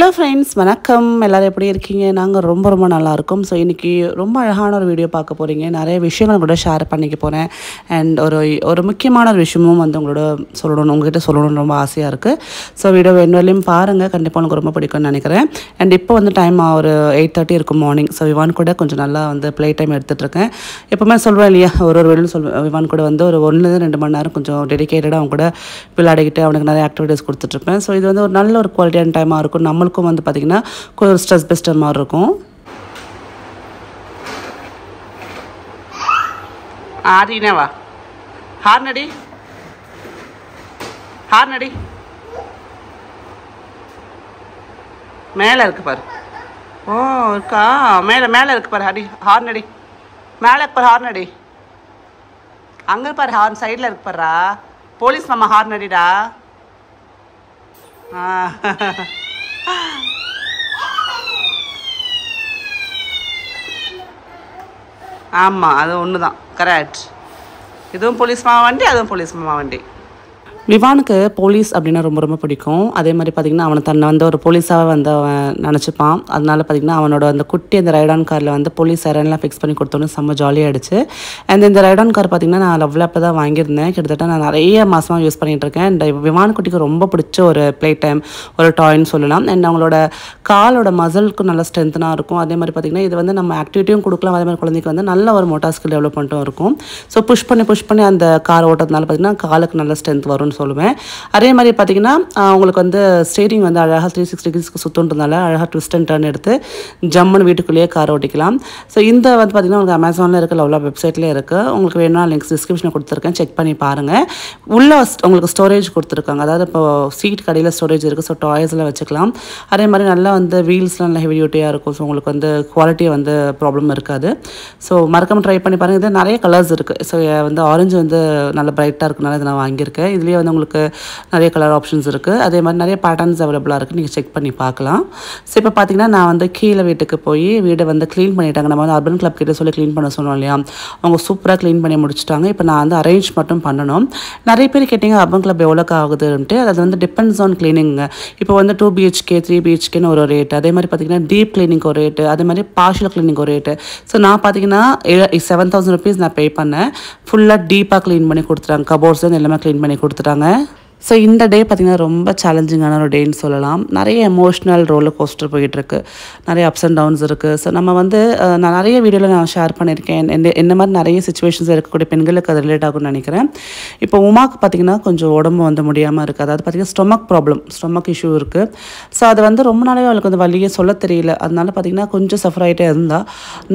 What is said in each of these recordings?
Hello friends, வணக்கம். எல்லோரும் எப்படி இருக்கீங்க? நாங்கள் ரொம்ப ரொம்ப நல்லாயிருக்கோம். ஸோ இன்றைக்கி ரொம்ப அழகான ஒரு வீடியோ பார்க்க போகிறீங்க. நிறைய விஷயங்கள் கூட ஷேர் பண்ணிக்க போகிறேன். அண்ட் ஒரு முக்கியமான ஒரு விஷயமும் உங்களோட சொல்லணும், உங்கள்கிட்ட சொல்லணும்னு ரொம்ப ஆசையாக இருக்குது. ஸோ வீடியோ வேணும்லையும் பாருங்கள், கண்டிப்பாக உங்களுக்கு ரொம்ப பிடிக்கும்னு நினைக்கிறேன். அண்ட் இப்போ டைம் ஒரு 8:30 இருக்கும் மார்னிங். ஸோ விவான் கூட கொஞ்சம் நல்லா ப்ளே டைம் எடுத்துகிட்ருக்கேன். எப்போவுமே சொல்கிறேன் இல்லையா, ஒரு வெளியில் சொல்வேன், விவான் கூட ஒரு 1-2 மணி நேரம் கொஞ்சம் டெடிக்கேட்டடாக அவங்க கூட விளையாடிக்கிட்டு அவனுக்கு நிறைய ஆக்டிவிட்டீஸ் கொடுத்துட்ருப்பேன். ஸோ இது ஒரு நல்ல ஒரு குவாலிட்டியான டைமாக இருக்கும். நம்மளுக்கும் பார்த்தீங்கன்னா கொஞ்சம் ஸ்ட்ரெஸ் பெஸ்டர் மாதிரி இருக்கும். ஆரினாவா ஹார்னடி ஹார்னடி மேலே இருக்கு பாரு. ஓ இருக்கா, மேலே மேலே இருக்கு பாரு. அடி ஹார்னடி மேலே பாரு, ஹார்னடி அங்கே பாரு, ஹார்ன் சைடில் இருக்கு பாருடா. போலீஸ் மாமா ஹார்னடிடா. ஆமாம், அது ஒன்று தான். கரெக்ட். இதுவும் போலீஸ் மாமா வண்டி, அதுவும் போலீஸ் மாமா வண்டி. விவானுக்கு போலீஸ் அப்படின்னா ரொம்ப ரொம்ப பிடிக்கும். அதே மாதிரி பார்த்திங்கன்னா அவனை தன்னை ஒரு போலீஸாக அவன் நினச்சிப்பான். அதனால பார்த்திங்கன்னா அவனோட அந்த குட்டி அந்த ரைடான் காரில் போலீஸ் சைரன்லாம் ஃபிக்ஸ் பண்ணி கொடுத்தோன்னு செம்ம ஜாலியாக ஆகிடுச்சு. அண்ட் இந்த ரைடான் கார் பார்த்திங்கன்னா நான் LuvLap தான் வாங்கியிருந்தேன். கிட்டத்தட்ட நான் நிறைய மாதமாக யூஸ் பண்ணிகிட்ருக்கேன். அண்ட் விவான் குட்டிக்கு ரொம்ப பிடிச்ச ஒரு ப்ளே டைம், ஒரு டாய்ன்னு சொல்லலாம். அண்ட் அவங்களோட காலோட மசிலுக்கு நல்ல ஸ்ட்ரென்த்தாக இருக்கும். அதே மாதிரி பார்த்திங்கன்னா இது நம்ம ஆக்டிவிட்டியும் கொடுக்கலாம். அதே மாதிரி குழந்தைக்கு நல்ல ஒரு மோட்டார் ஸ்கில் டெவலப்மெண்ட்டும் இருக்கும். ஸோ புஷ் பண்ணி அந்த கார் ஓட்டுறதுனால பார்த்திங்கன்னா காலுக்கு நல்ல ஸ்ட்ரென்த் வரும்னு சொல்லுவேன். அதே மாதிரி பார்த்தீங்கன்னா அவங்களுக்கு ஸ்டேரிங் அழகாக 360 டிகிரிஸ்க்கு சுற்றுன்றதுனால அழகாக ட்விஸ்ட் அண்ட் டர்ன் எடுத்து ஜம்முன்னு வீட்டுக்குள்ளேயே கார் ஓட்டிக்கலாம். ஸோ இந்த பார்த்தீங்கன்னா உங்களுக்கு அமேசானில் இருக்க LuvLap வெப்சைட்லேயே இருக்குது. உங்களுக்கு வேணும்னா லிங்க்ஸ் டிஸ்கிரிப்ஷனில் கொடுத்துருக்கேன், செக் பண்ணி பாருங்கள். உள்ளே உங்களுக்கு ஸ்டோரேஜ் கொடுத்துருக்காங்க. அதாவது இப்போ சீட் கடையில் ஸ்டோரேஜ் இருக்குது. ஸோ டாய்ஸ்லாம் வச்சுக்கலாம். அதே மாதிரி நல்லா வீல்ஸ்லாம் நல்லா ஹெவி டியூட்டியாக இருக்கும். ஸோ உங்களுக்கு குவாலிட்டியாக ப்ராப்ளம் இருக்காது. ஸோ மறக்காமல் ட்ரை பண்ணி பாருங்கள். இது நிறைய கலர்ஸ் இருக்குது. ஸோ ஆரஞ்சு நல்ல ப்ரைட்டாக இருக்குனால இதை நான் வாங்கியிருக்கேன். இதுலேயே உங்களுக்கு நிறைய கலர் ஆப்ஷன்ஸ் இருக்குது. அதே மாதிரி நிறைய பேட்டர்ன்ஸ் அவைலபிளாக இருக்குது. நீங்கள் செக் பண்ணி பார்க்கலாம். ஸோ இப்போ பார்த்தீங்கன்னா நான் கீழே வீட்டுக்கு போய் வீடை க்ளீன் பண்ணிட்டாங்க. நம்ம அர்பன் கிளப் கிட்டே சொல்லி க்ளீன் பண்ண சொன்னோம் இல்லையா, அவங்க சூப்பராக க்ளீன் பண்ணி முடிச்சுட்டாங்க. இப்போ நான் அரேஞ்ச் மட்டும் பண்ணணும். நிறைய பேர் கேட்டிங்க அர்பன் கிளப் எவ்வளோக்கு ஆகுதுன்ட்டு. அது டிபெண்ட்ஸ் ஆன் க்ளீனிங்க. இப்போ 2 BHK 3 BHKன்னு ஒரு ரேட்டு. அதே மாதிரி பார்த்தீங்கன்னா டீப் க்ளீனிங் ஒரு ரேட்டு, அதே மாதிரி பார்ஷியல் க்ளீனிங் ஒரு ரேட்டு. ஸோ நான் பார்த்தீங்கன்னா 7,000 rupees நான் பே பண்ணேன். ஃபுல்லாக டீப்பாக க்ளீன் பண்ணி கொடுத்துட்டாங்க. கபோர்ட்ஸ் எல்லாமே க்ளீன் பண்ணி கொடுத்துட்டாங்க. ஸோ இந்த டே பார்த்திங்கன்னா ரொம்ப சேலஞ்சிங்கான ஒரு டேன்னு சொல்லலாம். நிறைய எமோஷ்னல் ரோலர் கோஸ்டர் போயிட்டுருக்கு. நிறைய அப்ஸ் அண்ட் டவுன்ஸ் இருக்குது. ஸோ நம்ம நான் நிறைய வீடியோவில் நான் ஷேர் பண்ணியிருக்கேன். என்ன மாதிரி நிறைய சுச்சுவேஷன்ஸ் இருக்கக்கூடிய பெண்களுக்கு அது ரிலேட் ஆகும்னு நினைக்கிறேன். இப்போ உமாக்கு பார்த்திங்கன்னா கொஞ்சம் உடம்பு முடியாமல் இருக்குது. அதாவது பார்த்திங்கன்னா ஸ்டொமக் இஷ்யூ இருக்குது. ஸோ அது ரொம்ப நாளே அவளுக்கு வலியே சொல்ல தெரியல. அதனால பார்த்திங்கன்னா கொஞ்சம் சஃபர் ஆகிட்டே இருந்தால்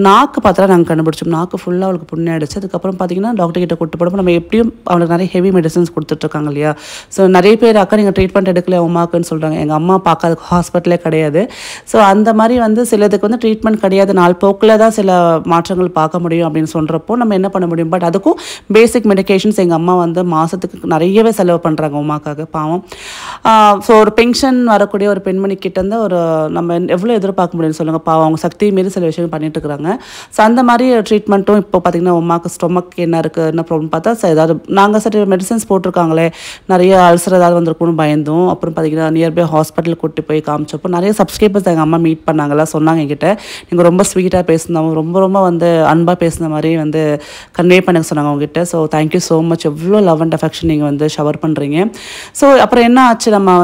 நாக்கு பார்த்தா நாங்கள் கண்டுபிடிச்சோம். நாக்கு ஃபுல்லாக அவளுக்கு புண்ணு ஆகிடுச்சு. அதுக்கப்புறம் பார்த்திங்கன்னா டாக்டர்கிட்ட கூட்டு போடும்போது நம்ம எப்படியும் அவளுக்கு நிறைய ஹெவி மெடிசன்ஸ் கொடுத்துட்ருக்காங்க இல்லையா. ஸோ நிறைய பேர் அக்கா நீங்கள் ட்ரீட்மெண்ட் எடுக்கல உமாக்குன்னு சொல்கிறாங்க. எங்கள் அம்மா பார்க்காதுக்கு ஹாஸ்பிட்டலே கிடையாது. ஸோ அந்த மாதிரி சிலதுக்கு ட்ரீட்மெண்ட் கிடையாது. நாள் போக்கில் தான் சில மாற்றங்கள் பார்க்க முடியும் அப்படின்னு சொல்கிறப்போ நம்ம என்ன பண்ண முடியும்? பட் அதுக்கும் பேசிக் மெடிக்கேஷன்ஸ் எங்கள் அம்மா மாதத்துக்கு நிறையவே செலவு பண்ணுறாங்க உமாக்காக, பாவம். ஸோ ஒரு பென்ஷன் வரக்கூடிய ஒரு பெண்மணிக்கிட்ட ஒரு நம்ம எவ்வளோ எதிர்பார்க்க முடியும்னு சொல்லுங்கள். பாவம், அவங்க சக்தி மீறி சில விஷயம் பண்ணிட்டு இருக்கிறாங்க. ஸோ அந்த மாதிரி ட்ரீட்மெண்ட்டும் இப்போ பார்த்திங்கன்னா உமாக்கு ஸ்டொமக் என்ன இருக்குது என்ன ப்ராப்ளம் பார்த்தா ஏதாவது நாங்கள் மெடிசன்ஸ் போட்டிருக்காங்களே, நிறைய அல்சர் ஏதாவது வந்திருக்கும்னு பயந்தும் அப்புறம் பார்த்திங்கன்னா நியர்பை ஹாஸ்பிட்டல் கூட்டி போய் காமிச்சப்போ நிறைய சப்ஸ்கிரைபர்ஸ் எங்கள் அம்மா மீட் பண்ணாங்களா, சொன்னாங்க என்கிட்ட நீங்கள் ரொம்ப ஸ்வீட்டாக பேசினோம், ரொம்ப ரொம்ப அன்பாக பேசின மாதிரி கன்வே பண்ண சொன்னாங்க அவங்ககிட்ட. ஸோ தேங்க்யூ ஸோ மச், எவ்வளோ லவ் அண்ட் அஃபெக்ஷன் நீங்கள் ஷவர் பண்ணுறீங்க. ஸோ அப்புறம் என்ன ஆச்சு, நம்ம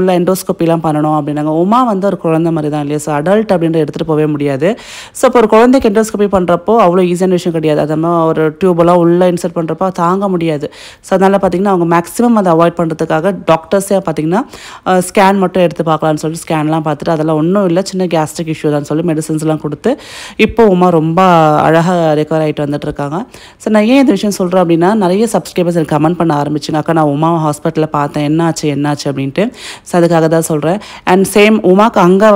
உள்ள எண்டோஸ்கோப்பிலாம் பண்ணணும் அப்படின்னாங்க. உமா ஒரு குழந்தை மாதிரி தான் இல்லையா. ஸோ அடல்ட் அப்படின்ற எடுத்துகிட்டு போகவே முடியாது. ஸோ இப்போ ஒரு குழந்தைக்கு எண்டோஸ்கோப்பி பண்ணுறப்போ அவ்வளோ ஈஸியான விஷயம் கிடையாது. அது ஒரு டியூபெல்லாம் உள்ளே இன்சர்ட் பண்ணுறப்போ தாங்க முடியாது. ஸோ அதனால் பார்த்திங்கன்னா அவங்க மேக்ஸிமம் அதை அவாய்ட் பண்ணுறதுக்காக டாக்டர்ஸே பார்த்திங்கன்னா ஸ்கேன் மட்டும் எடுத்து பார்க்கலான்னு சொல்லிட்டு ஸ்கேன்லாம் பார்த்துட்டு அதெல்லாம் ஒன்றும் இல்லை, சின்ன கேஸ்ட்ரிக் இஷ்யூ தான் சொல்லி மெடிசன்ஸ்லாம் கொடுத்து இப்போ உமா ரொம்ப அழகாக ரெக்கவர் ஆகிட்டு வந்துட்டுருக்காங்க. ஸோ நான் ஏன் இந்த விஷயம் சொல்கிறேன் அப்படின்னா நிறைய சப்ஸ்கிரைபர்ஸ் எனக்கு கமெண்ட் பண்ண ஆரம்பிச்சுங்க, அக்கா நான் உமா ஹாஸ்பிட்டலில் பார்த்தேன், என்னாச்சு அப்படின்ட்டு. ஸோ அதுக்காக தான் சொல்கிறேன். அண்ட் சேம் உமாக்கு அங்கே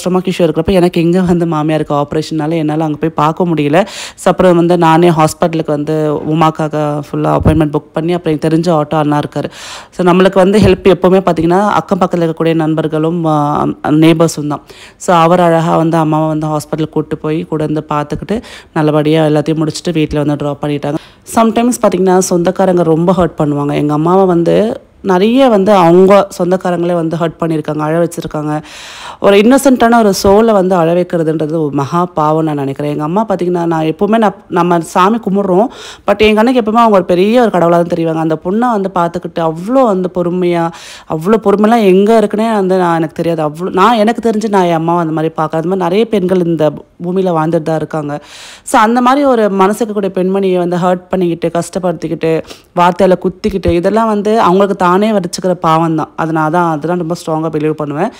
ஸ்டொமக் இஷ்யூ இருக்கிறப்ப எனக்கு இங்கே மாமியாருக்கு ஆப்ரேஷனால என்னால் அங்கே போய் பார்க்க முடியல. ஸோ அப்புறம் நானே ஹாஸ்பிட்டலுக்கு உமாக்காக ஃபுல்லாக அப்பாயின்மெண்ட் புக் பண்ணி அப்புறம் எனக்கு தெரிஞ்ச ஆட்டோ அண்ணா இருக்கார். ஸோ நம்மளுக்கு ஹெல்ப் எப்போவுமே பார்த்திங்கன்னா அக்கம் பக்கத்தில் இருக்கக்கூடிய நண்பர்களும் நேபர்ஸும் தான். ஸோ அவர் அழகாக அம்மாவை ஹாஸ்பிட்டலுக்கு கூப்பிட்டு போய் கூட பார்த்துக்கிட்டு நல்லபடியாக எல்லாத்தையும் முடிச்சுட்டு வீட்டில் ட்ராப் பண்ணிட்டாங்க. சம்டைம்ஸ் பார்த்திங்கன்னா சொந்தக்காரங்க ரொம்ப ஹர்ட் பண்ணுவாங்க. எங்கள் அம்மாவை நிறைய வந்து அவங்க சொந்தக்காரங்களே வந்து ஹர்ட் பண்ணியிருக்காங்க, அழ வச்சுருக்காங்க. ஒரு இன்னசென்ட்டான ஒரு சோலை வந்து அழ வைக்கிறதுன்றது ஒரு மகா பாவம் நான் நினைக்கிறேன். எங்கள் அம்மா பார்த்திங்கன்னா, நான் எப்போவுமே நம்ம சாமி கும்பிட்றோம், பட் எங்கள் அன்னைக்கு எப்போவுமே அவங்க ஒரு பெரிய ஒரு கடவுளாக தான் தெரிவாங்க. அந்த பொண்ணை வந்து பார்த்துக்கிட்டு அவ்வளோ வந்து பொறுமையாக, அவ்வளோ பொறுமையெல்லாம் எங்கே இருக்குன்னே வந்து நான் எனக்கு தெரியாது. அவ்வளோ நான் எனக்கு தெரிஞ்சு நான் என் அம்மாவை அந்த மாதிரி பார்க்குற, அது மாதிரி நிறைய பெண்கள் இந்த பூமியில் வாழ்ந்துட்டு தான் இருக்காங்க. ஸோ அந்த மாதிரி ஒரு மனசுக்கு கூடிய பெண்மணியை வந்து ஹர்ட் பண்ணிக்கிட்டு, கஷ்டப்படுத்திக்கிட்டு, வார்த்தையில் குத்திக்கிட்டு, இதெல்லாம் வந்து அவங்களுக்கு தானே வடிச்சுக்கிற பாவம் தான். அதெல்லாம் ரொம்ப ஸ்ட்ராங்காக பிலீவ் பண்ணுவேன்.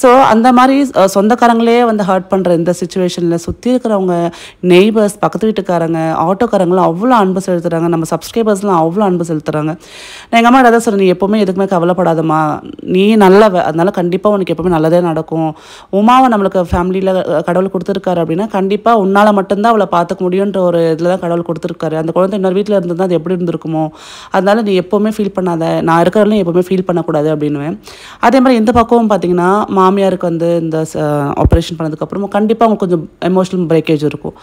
ஸோ அந்த மாதிரி சொந்தக்காரங்களே வந்து ஹர்ட் பண்ணுற இந்த சுச்சுவேஷனில் சுற்றி இருக்கிறவங்க, நெய்பர்ஸ், பக்கத்து வீட்டுக்காரங்க, ஆட்டோக்காரங்களும் அவ்வளோ அன்பு செலுத்துகிறாங்க. நம்ம சப்ஸ்கிரைபர்ஸ்லாம் அவ்வளோ அன்பு செலுத்துகிறாங்க. நான் எங்கள் அம்மா தான் சொல்கிறேன், நீ எப்போவுமே எதுக்குமே கவலைப்படாதம்மா, நீ நல்லவ, அதனால கண்டிப்பாக உனக்கு எப்போவுமே நல்லதே நடக்கும். உமாவை நம்மளுக்கு ஃபேமிலியில் கடவுள் கொடுத்துருக்காரு அப்படின்னா கண்டிப்பாக உன்னால் மட்டும்தான் அவளை பார்த்துக்க முடியுன்ற ஒரு இதில் தான் கடவுள் கொடுத்துருக்காரு. அந்த குழந்தை இன்னொரு வீட்டில் இருந்ததுன்னா அது எப்படி இருந்திருக்குமோ, அதனால நீ எப்போவுமே ஃபீல் பண்ணாத, நான் இருக்கிறவரையும் எப்போவுமே ஃபீல் பண்ணக்கூடாது அப்படின்னுவேன். அதே மாதிரி இந்த பக்கமும் பார்த்திங்கன்னா, மாமியாருக்கு வந்து இந்த ஆப்ரேஷன் பண்ணதுக்கப்புறமா கண்டிப்பாக அவங்களுக்கு கொஞ்சம் எமோஷனல் பிரேக்கேஜ் இருக்கும்.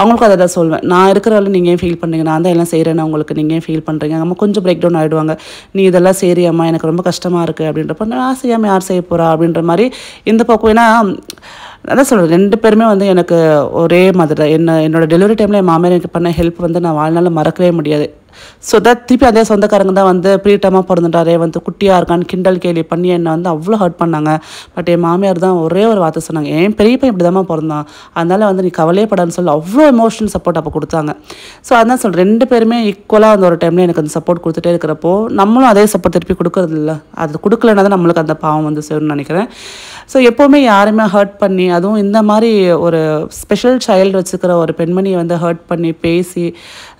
அவங்களுக்கும் அதை தான் சொல்வேன், நான் இருக்கிறவரையும் நீங்கள் ஏன் ஃபீல் பண்ணுறீங்க, நான் தான் எல்லாம் செய்கிறேன்னு உங்களுக்கு நீங்கள் ஏன் ஃபீல் பண்ணுறீங்க. நம்ம கொஞ்சம் பிரேக் டவுன் ஆகிடுவாங்க. நீ இதெல்லாம் சரியாம்மா, எனக்கு ரொம்ப கஷ்டமாக இருக்குது அப்படின்றப்ப, நான் செய்யாமல் யார் செய்ய போகிறா அப்படின்ற மாதிரி இந்த பக்கம். ஏன்னா அதான் சொல்கிறேன், ரெண்டு பேருமே வந்து எனக்கு ஒரே மாதிரி தான். என்னோடய டெலிவரி டைமில் என் மாமியார் எனக்கு பண்ண ஹெல்ப் வந்து நான் வாழ்நாள் மறக்கவே முடியாது. ஸோ தட் திருப்பி அதே சொந்தக்காரங்க தான் வந்து ப்ரீட்டமாக பிறந்துட்டாரே, வந்து குட்டியாக இருக்கான்னு கிண்டல் கேலி பண்ணி என்னை வந்து அவ்வளோ ஹர்ட் பண்ணாங்க. பட் என் மாமியார் தான் ஒரே ஒரு வார்த்தை சொன்னாங்க, என் பெரியப்பன் இப்படி தான் பிறந்தான், அதனால் வந்து நீ கவலையப்படான்னு சொல்லி அவ்வளோ எமோஷனல் சப்போர்ட் அப்போ கொடுத்தாங்க. ஸோ அதான் சொல்கிறேன், ரெண்டு பேருமே ஈக்குவலாக அந்த ஒரு டைமில் எனக்கு அந்த சப்போர்ட் கொடுத்துட்டே இருக்கிறப்போ நம்மளும் அதே சப்போர்ட் திருப்பி கொடுக்குறது இல்லை. அது கொடுக்கலன்னா தான் நம்மளுக்கு அந்த பாவம் வந்து சேரும்னு நினைக்கிறேன். ஸோ எப்போவுமே யாருமே ஹர்ட் பண்ணி, அதுவும் இந்த மாதிரி ஒரு ஸ்பெஷல் சைல்டு வச்சுக்கிற ஒரு பெண்மணியை வந்து ஹர்ட் பண்ணி பேசி,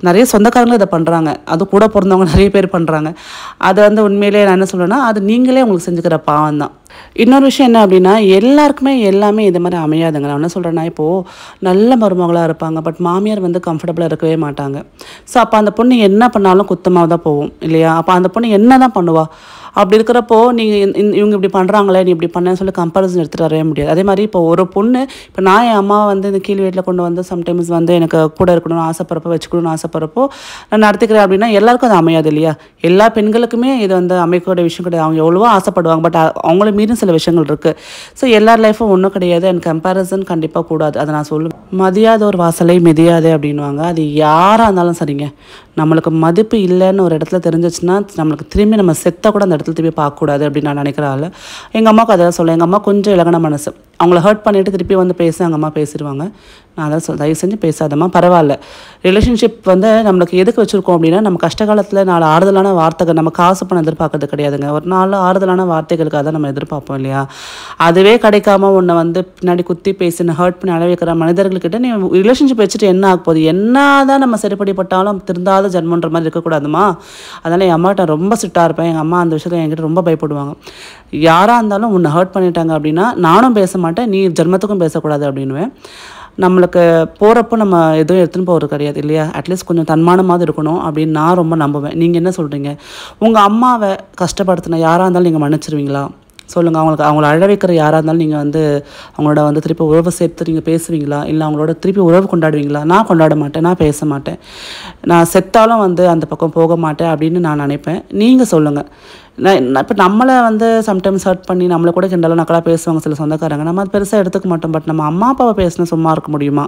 நிறைய சொந்தக்காரங்களும் இதை பண்ணுறாங்க, அது கூட பிறந்தவங்க நிறைய பேர் பண்ணுறாங்க. அதை வந்து உண்மையிலே நான் என்ன சொல்கிறேன்னா, அது நீங்களே உங்களுக்கு செஞ்சுக்கிற பாவம் தான். இன்னொரு விஷயம் என்ன அப்படின்னா, எல்லாருக்குமே எல்லாமே இது மாதிரி அமையாதுங்க. நான் என்ன சொல்கிறேன்னா, இப்போது நல்ல மருமகளாக இருப்பாங்க, பட் மாமியார் வந்து கம்ஃபர்டபுளாக இருக்கவே மாட்டாங்க. ஸோ அப்போ அந்த பொண்ணு என்ன பண்ணாலும் குத்தமாக தான் போகும் இல்லையா? அப்போ அந்த பொண்ணு என்ன தான் பண்ணுவா? அப்படி இருக்கிறப்போ நீங்கள் இவங்க இப்படி பண்ணுறாங்களே, நீ இப்படி பண்ணேன்னு சொல்லி கம்பேரிசன் எடுத்துகிட்டு வரவே முடியாது. அதே மாதிரி இப்போ ஒரு பொண்ணு, இப்போ நான் என் அம்மா வந்து இந்த கீழ் வீட்டில் கொண்டு வந்து சம்டைம்ஸ் வந்து எனக்கு கூட இருக்கணும்னு ஆசைப்பட்றப்போ, வச்சுக்கணும்னு ஆசைப்பட்றப்போ நான் நடத்துக்கிறேன் அப்படின்னா எல்லாருக்கும் அது அமையாது இல்லையா? எல்லா பெண்களுக்குமே இது வந்து அமைக்கக்கூடிய விஷயம் கிடையாது. அவங்க எவ்வளவோ ஆசைப்படுவாங்க, பட் அவங்கள மீறின சில விஷயங்கள் இருக்குது. ஸோ எல்லார் லைஃப்பும் ஒன்றும் கிடையாது, அண்ட் கம்பேரிசன் கண்டிப்பாக கூடாது. அதை நான் சொல்லுவேன், மதியாத ஒரு வாசலை மிதியாதே அப்படின்வாங்க. அது யாராக இருந்தாலும் சரிங்க, நம்மளுக்கு மதிப்பு இல்லைன்னு ஒரு இடத்துல தெரிஞ்சிச்சுன்னா நம்மளுக்கு திரும்பி நம்ம செத்த கூட அந்த இடத்துல திரும்பி பார்க்கக்கூடாது அப்படின்னு நான் நினைக்கிறாள். எங்கள் அம்மாவுக்கு அதை சொல்ல, எங்கள் அம்மா கொஞ்சம் இலகன மனசு, அவங்கள ஹர்ட் பண்ணிவிட்டு திருப்பி வந்து பேச எங்கள் அம்மா பேசிடுவாங்க. நான் அதான் சொல், தயவு செஞ்சு பேசாதம்மா, பரவாயில்ல, ரிலேஷன்ஷிப் வந்து நம்மளுக்கு எதுக்கு வச்சுருக்கோம் அப்படின்னா, நம்ம கஷ்ட காலத்தில் நாலு ஆறுதலான வார்த்தைகள், நம்ம காசு பணம் எதிர்பார்க்கறது கிடையாதுங்க. ஒரு நாலு ஆறுதலான வார்த்தைகளுக்காக தான் நம்ம எதிர்பார்ப்போம் இல்லையா? அதுவே கிடைக்காம உன்னை வந்து பின்னாடி குத்தி பேசின ஹர்ட் பண்ணி அழைக்கிற மனிதர்கள்கிட்ட நீ ரிலேஷன்ஷிப் வச்சுட்டு என்ன ஆக போகுது? என்ன தான் நம்ம சரிப்படிப்பட்டாலும் திருந்தாத ஜன்மன்ற மாதிரி இருக்கக்கூடாதுமா. அதனால் என் அம்மாட்ட ரொம்ப சிட்டாக இருப்பேன். எங்கள் அம்மா அந்த விஷயத்தில் என்கிட்ட ரொம்ப பயப்படுவாங்க. யாராக இருந்தாலும் உன்னை ஹர்ட் பண்ணிட்டாங்க அப்படின்னா நானும் பேச மாட்டேன், நீ ஜென்மத்துக்கும் பேசக்கூடாது அப்படின்னுவேன். நம்மளுக்கு போகிறப்போ நம்ம எதுவும் எடுத்துன்னு போகிறது கிடையாது இல்லையா? அட்லீஸ்ட் கொஞ்சம் தன்மானமாவது இருக்கணும் அப்படின்னு நான் ரொம்ப நம்புவேன். நீங்கள் என்ன சொல்கிறீங்க? உங்கள் அம்மாவை கஷ்டப்படுத்தின யாராக இருந்தாலும் நீங்கள் மன்னிச்சிருவீங்களா? சொல்லுங்கள். அவங்கள அழ வைக்கிற யாராக இருந்தாலும் நீங்கள் வந்து அவங்களோட வந்து திருப்பி உறவை சேர்த்து நீங்கள் பேசுவீங்களா? இல்லை அவங்களோட திருப்பி உறவு கொண்டாடுவீங்களா? நான் கொண்டாட மாட்டேன், நான் பேச மாட்டேன், நான் செத்தாலும் வந்து அந்த பக்கம் போக மாட்டேன் அப்படின்னு நான் நினைப்பேன். நீங்கள் சொல்லுங்கள். இப்போ நம்மளை வந்து சம்டைம்ஸ் ஹர்ட் பண்ணி நம்மளை கூட கிண்டலாக நக்கலாக பேசுவாங்க சில சொந்தக்காரங்க, நம்ம அது பெருசாக எடுத்துக்க மாட்டோம். பட் நம்ம அம்மா அப்பாவை பேசினா சும்மா இருக்க முடியுமா?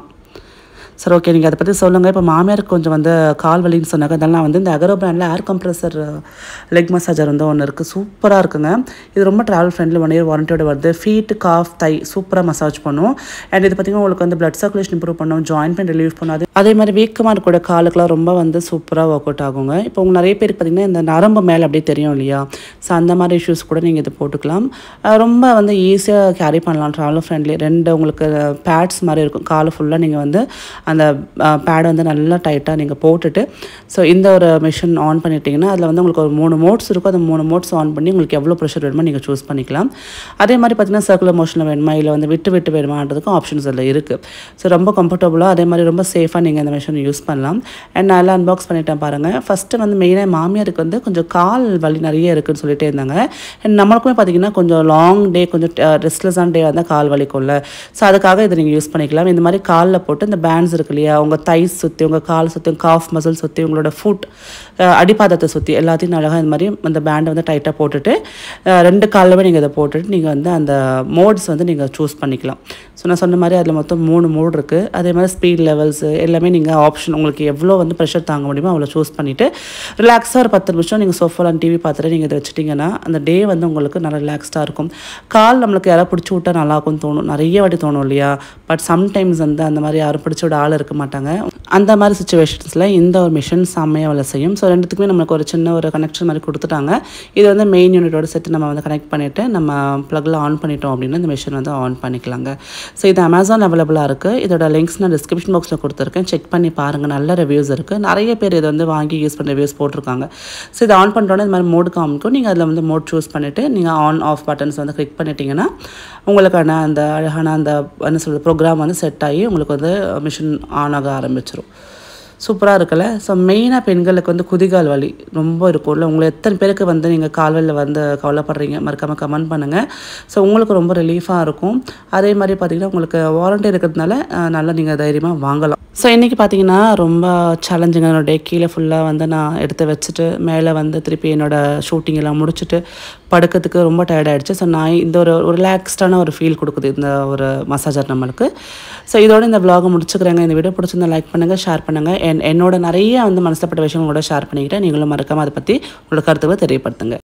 சரி, ஓகே, நீங்கள் அதை பற்றி சொல்லுங்கள். இப்போ மாமியாருக்கு கொஞ்சம் வந்து கால் வலின்னு சொன்னாங்க. அதனால் நான் வந்து இந்த அகரோ பிராண்டில் ஏர் கம்ப்ரஸர் லெக் மசாஜர் வந்து ஒன்று இருக்குது, சூப்பராக இருக்குங்க. இது ரொம்ப ட்ராவல் ஃப்ரெண்ட்லி, 1 இயர் வாரண்டியோட வருது. ஃபீட்டு, காஃப், தை சூப்பராக மசாஜ் பண்ணும். அண்ட் இது பார்த்திங்கன்னா உங்களுக்கு வந்து பிளட் சர்க்குலேஷன் இம்ப்ரூவ் பண்ணும், ஜாயின் பெயின் ரிலீவ் பண்ணாது. அதே மாதிரி வீக்கமாக இருக்கக்கூடிய காலுக்கெலாம் ரொம்ப வந்து சூப்பராக ஒர்க் அவுட் ஆகுங்க. இப்போ உங்கள் நிறைய பேருக்கு பார்த்திங்கன்னா இந்த நரம்பு மேலே அப்படியே தெரியும் இல்லையா? ஸோ அந்த மாதிரி இஷ்யூஸ் கூட நீங்கள் இது போட்டுக்கலாம். ரொம்ப வந்து ஈஸியாக கேரி பண்ணலாம், ட்ராவல் ஃப்ரெண்ட்லி. ரெண்டு உங்களுக்கு பேட்ஸ் மாதிரி இருக்கும், காலு ஃபுல்லாக நீங்கள் வந்து அந்த பேடை வந்து நல்லா டைட்டாக நீங்கள் போட்டுட்டு, ஸோ இந்த ஒரு மிஷின் ஆன் பண்ணிட்டீங்கன்னா அதில் வந்து உங்களுக்கு ஒரு 3 மோட்ஸ் இருக்கும். அந்த 3 மோட்ஸ் ஆன் பண்ணி உங்களுக்கு எவ்வளோ ப்ரெஷர் வேணுமோ நீங்கள் சூஸ் பண்ணிக்கலாம். அதே மாதிரி பார்த்திங்கன்னா சர்க்குலர் மோஷனில் வேணுமா, இல்லை வந்து விட்டு விட்டு வேணுமான்றதுக்கும் ஆப்ஷன்ஸ் அதில் இருக்குது. ஸோ ரொம்ப கம்ஃபர்டபுளாக, அதே மாதிரி ரொம்ப சேஃபாக நீங்கள் அந்த மிஷினை யூஸ் பண்ணலாம். அண்ட் நான் எல்லாம் அன்பாக்ஸ் பண்ணிட்டேன் பாருங்கள். ஃபஸ்ட்டு வந்து மெயினாக மாமியாருக்கு வந்து கொஞ்சம் கால் வலி நிறைய இருக்குதுன்னு சொல்லிட்டே இருந்தாங்க. அண்ட் நம்மளுக்குமே பார்த்திங்கன்னா கொஞ்சம் லாங் டே, கொஞ்சம் ரெஸ்ட்லெஸ்ஸான டே வந்தால் கால் வலிக்கும்ல. ஸோ அதுக்காக இதை நீங்கள் யூஸ் பண்ணிக்கலாம். இந்த மாதிரி காலில் போட்டு இந்த பேண்ட்ஸ் இருக்கு இல்லையா, உங்கள் தைஸ் சுற்றி, உங்கள் கால் சுற்றி, காஃப் மசில் சுற்றி, உங்களோட ஃபுட் அடிப்பாதத்தை சுற்றி எல்லாத்தையும் அழகாக இந்த மாதிரி அந்த பேண்டை வந்து டைட்டாக போட்டுட்டு ரெண்டு காலிலுமே நீங்கள் இதை போட்டுட்டு நீங்கள் வந்து அந்த மோட்ஸ் வந்து நீங்கள் சூஸ் பண்ணிக்கலாம். ஸோ நான் சொன்ன மாதிரி அதில் மொத்தம் 3 மோட் இருக்குது. அதே மாதிரி ஸ்பீட் லெவல்ஸு எல்லாமே நீங்கள் ஆப்ஷன் உங்களுக்கு எவ்வளோ வந்து ப்ரெஷர் தாங்க முடியுமோ அவ்வளோ சூஸ் பண்ணிவிட்டு ரிலாக்ஸாக ஒரு 10 நிமிஷம் நீங்கள் சோஃபாலாம் டிவி பார்த்துட்டு நீங்கள் இதை வச்சுட்டிங்கன்னா அந்த டே வந்து உங்களுக்கு நல்லா ரிலாக்ஸ்டாக இருக்கும். கால் நம்மளுக்கு யாராவது பிடிச்சி விட்டால் நல்லாயிருக்கும்னு தோணும், நிறைய வாட்டி தோணும் இல்லையா. பட் சம்டைம்ஸ் வந்து அந்த மாதிரி யாரும் பிடிச்சி விட ஆள் இருக்க மாட்டாங்க. அந்த மாதிரி சுச்சுவேஷன்ஸில் இந்த ஒரு மிஷின் செம்மையாக வேலை செய்யும். ஸோ ரெண்டுத்துக்குமே நம்மளுக்கு ஒரு சின்ன ஒரு கனெக்ஷன் மாதிரி கொடுத்துட்டாங்க. இது வந்து மெயின் யூனிட்டோட சேர்த்து நம்ம வந்து கனெக்ட் பண்ணிவிட்டு நம்ம ப்ளக்கில் ஆன் பண்ணிட்டோம் அப்படின்னா இந்த மிஷின் வந்து ஆன் பண்ணிக்கலாங்க. ஸோ இது அமேசான் அவைலபிளாக இருக்குது. இதோட லிங்க்ஸ் நான் டிஸ்கிரிப்ஷன் பாக்ஸில் கொடுத்துருக்கேன், செக் பண்ணி பாருங்கள். நல்ல ரிவ்யூஸ் இருக்குது, நிறைய பேர் இதை வந்து வாங்கி யூஸ் பண்ண ரிவ்யூஸ் போட்டிருக்காங்க. ஸோ இதை ஆன் பண்ணுறோன்னா இந்த மாதிரி மோடு காமிக்கும். நீங்கள் அதில் வந்து மோட் சூஸ் பண்ணிவிட்டு நீங்கள் ஆன் ஆஃப் பட்டன்ஸ் வந்து கிளிக் பண்ணிட்டீங்கன்னா உங்களுக்கான அந்த அழகான அந்த என்ன சொல்கிறது ப்ரோக்ராம் வந்து செட் ஆகி உங்களுக்கு வந்து மிஷின் ஆன் ஆக ஆரம்பிச்சிடும். சூப்பராக இருக்குல்ல. ஸோ மெயினாக பெண்களுக்கு வந்து குதிகால் வலி ரொம்ப இருக்கும்ல. உங்களை எத்தனை பேருக்கு வந்து நீங்கள் கால்வலியில் வந்து கவலைப்படுறீங்க மறக்காமல் கமெண்ட் பண்ணுங்கள். ஸோ உங்களுக்கு ரொம்ப ரிலீஃபாக இருக்கும். அதே மாதிரி பார்த்திங்கன்னா உங்களுக்கு வாரண்டி இருக்கிறதுனால நல்லா நீங்கள் தைரியமாக வாங்கலாம். ஸோ இன்றைக்கி பார்த்திங்கன்னா ரொம்ப சேலஞ்சிங். என்னோடய கீழே ஃபுல்லாக வந்து நான் எடுத்து வச்சுட்டு மேலே வந்து திருப்பி என்னோடய ஷூட்டிங்கெல்லாம் முடிச்சுட்டு படுக்கிறதுக்கு ரொம்ப டயர்டாகிடுச்சு. ஸோ நான் இந்த ஒரு ரிலாக்ஸ்டான ஒரு ஃபீல் கொடுக்குது இந்த ஒரு மசாஜர் நம்மளுக்கு. ஸோ இதோட இந்த விலாகை முடிச்சுக்கிறேங்க. இந்த வீடியோ பிடிச்சிருந்தா லைக் பண்ணுங்கள், ஷேர் பண்ணுங்கள். என்னோட நிறைய வந்து மனசுப்பட்ட விஷயம் உங்களோட ஷேர் பண்ணிக்கிட்டேன். நீங்களும் மறக்காமல் அதை பற்றி உங்களுக்கு கருத்துக்களை தெரியப்படுத்துங்க.